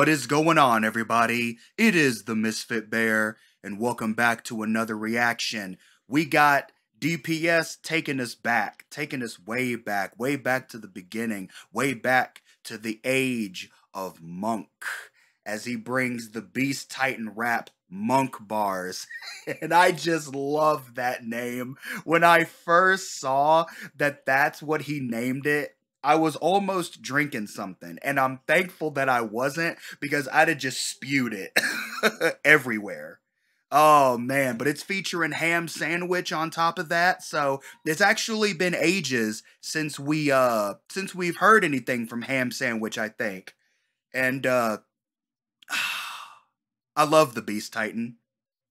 What is going on, everybody? It is the Misfit Bear, and welcome back to another reaction. We got DPS taking us way back to the beginning, way back to the age of Monk, as he brings the Beast Titan rap, Monk Bars. And I just love that name. When I first saw that that's what he named it, I was almost drinking something, and I'm thankful that I wasn't, because I'd have just spewed it everywhere. Oh, man, but it's featuring Ham Sandwich on top of that, so it's actually been ages since we've heard anything from Ham Sandwich, I think. And I love the Beast Titan.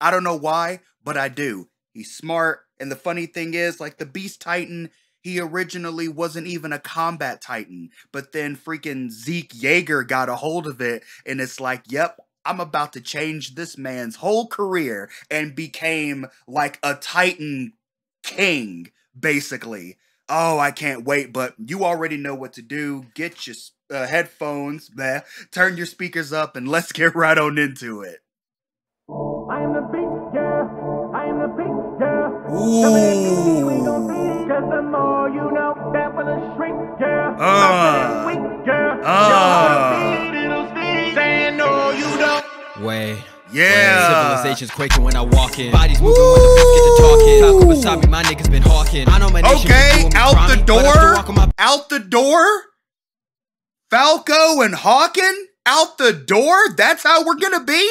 I don't know why, but I do. He's smart, and the funny thing is, like, the Beast Titan, he originally wasn't even a combat titan, but then freaking Zeke Jaeger got a hold of it, and it's like, yep, I'm about to change this man's whole career, and became like a titan king, basically. Oh, I can't wait, but you already know what to do. Get your headphones, man, turn your speakers up, and let's get right on into it. I am the beast, yeah. I am the beast, yeah. Ooh. We gon' beat it, 'cause the more you know, that will shrink, yeah. Wait. Yeah. Civilization's quaking when I walk in. Bodies moving when the biscuit to talking. Falco beside me, my niggas been hawking. I know my nation. Okay, out the door. Falco and Hawking out the door. That's how we're gonna be.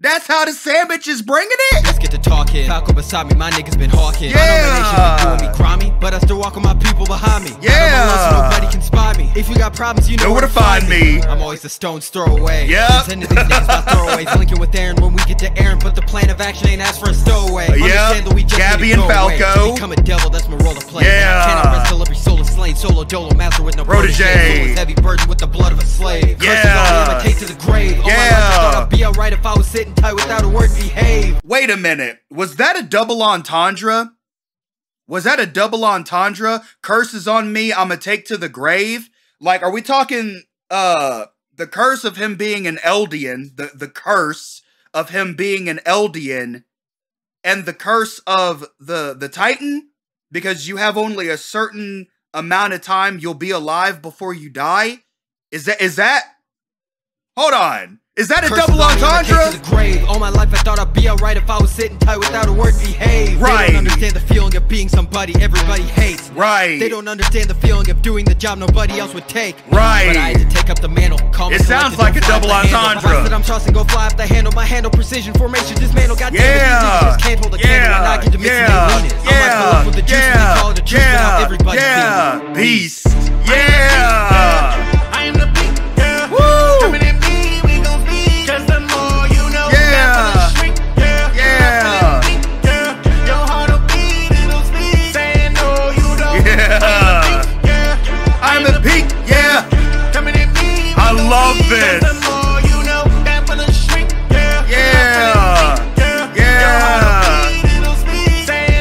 That's how the sandwich is bringing it. Let's get to talking. Falco beside me, my niggas been hawking. Yeah. I know they doing me crummy, but I still walk with my people behind me. Yeah. So nobody can spy me. If you got problems, you know where to find me. I'm always a stone's throw away. Yeah. These days my throwaways. Linking with Aaron when we get to Aaron, but the plan of action ain't asked for a stowaway. Yeah. Gabby and Falco. Become a devil, that's my role to play. Yeah. Can I wrestle every soul of slain? Solo dolo master with no protege. Heavy burden with the blood of a slave. Yeah. Curses on him, I take to the grave. Yeah. All my life I thought I'd be alright if I was sitting tight without a word. Behave. Wait a minute. Was that a double entendre? Was that a double entendre? Curses on me, I'ma take to the grave? Like, are we talking the curse of him being an Eldian, the curse of him being an Eldian, and the curse of the Titan? Because you have only a certain amount of time you'll be alive before you die? Is that? Hold on. Is that a double entendre? All my life I thought I'd be alright if I was sitting tight without a word. Behave. Right. They don't understand the feeling of being somebody everybody hates. Right. They don't understand the feeling of doing the job nobody else would take. Right. But I had to take up the mantle. It sounds like a double entendre. I said I'm tossing, go fly up the handle. My handle precision formation dismantle. Goddamn it, can't hold a candle. And I get to mix and they lean it. I'm like, call it the juice without everybody feeling it. Beast. Yeah. I am the beast. Woo. Love this. Yeah.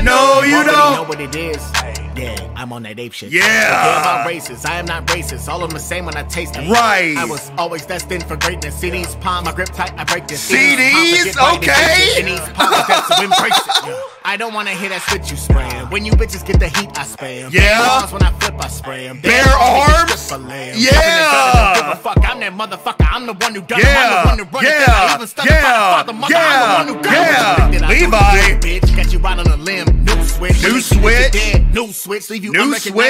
No, you don't know what it is. Yeah, I'm on that ape shit. Yeah. I am not racist. All of them the same when I taste it. Right. I was always destined for greatness. CDs, palm, my grip tight, I break this. CDs, okay. I don't want to hear that shit you spraying. When you bitches get the heat, I spam. Yeah. When I flip, I spray. Bare arms. Yeah. I'm that motherfucker. I'm the one who done it. I'm the one who run it. I even stuck by the mother. I'm the one who got it. Levi. Bitch, got you right on a limb. New switch. New switch. New switch. Leave you unrecognizable.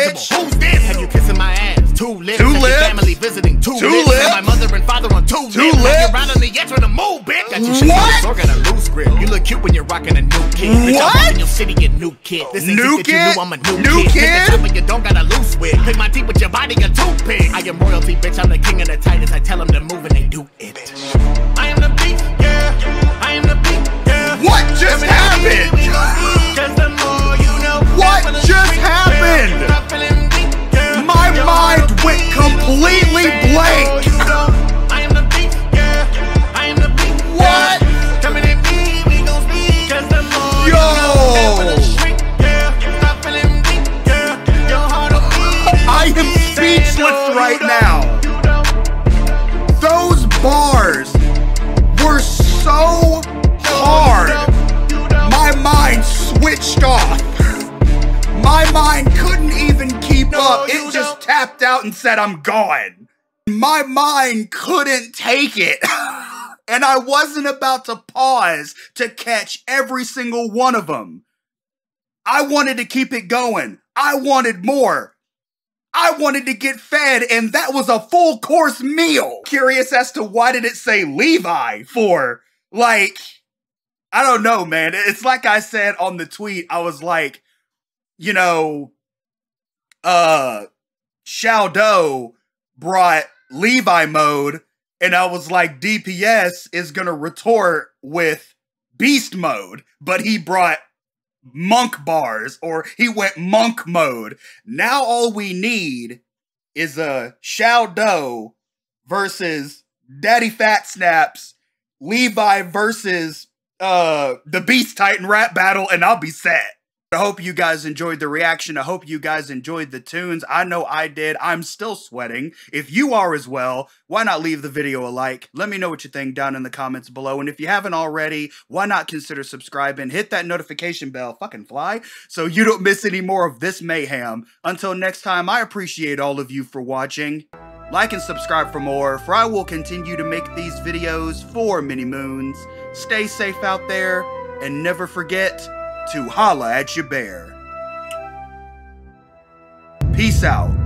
Who's this? Have you kissing my ass? Two lips. Two lips. Family visiting. Two lips. My mother and father on two lips. Two lips. Around on the edge with a move, bitch. Got you shit on a loose grip. You look cute when you're rocking a new kid. What? In your city, get new kid. This ain't new kid. I'm a new kid. You don't gotta loose with. Pick my teeth with your body, a toothpick. I am royalty, bitch. I'm the king of the Titans. I tell them to move and they do it. I am the beast, yeah. I am the beast, yeah. What just happened? What just happened? My mind went completely blank. I am the beast, yeah. I am the beast. What? I am speechless right now. Those bars. and said, I'm gone. My mind couldn't take it. And I wasn't about to pause to catch every single one of them. I wanted to keep it going. I wanted more. I wanted to get fed, and that was a full course meal. Curious as to why did it say Levi for, like, I don't know, man. It's like I said on the tweet, I was like, you know, Shaodow brought Levi mode, and I was like, DPS is going to retort with beast mode, but he brought monk bars, or he went monk mode. Now all we need is a Shaodow versus Daddy Fat Snaps, Levi versus the Beast Titan rap battle, and I'll be set. I hope you guys enjoyed the reaction. I hope you guys enjoyed the tunes. I know I did. I'm still sweating. If you are as well, why not leave the video a like? Let me know what you think down in the comments below. And if you haven't already, why not consider subscribing? Hit that notification bell, fucking fly, so you don't miss any more of this mayhem. Until next time, I appreciate all of you for watching. Like and subscribe for more, for I will continue to make these videos for many moons. Stay safe out there, and never forget to holla at your bear. Peace out.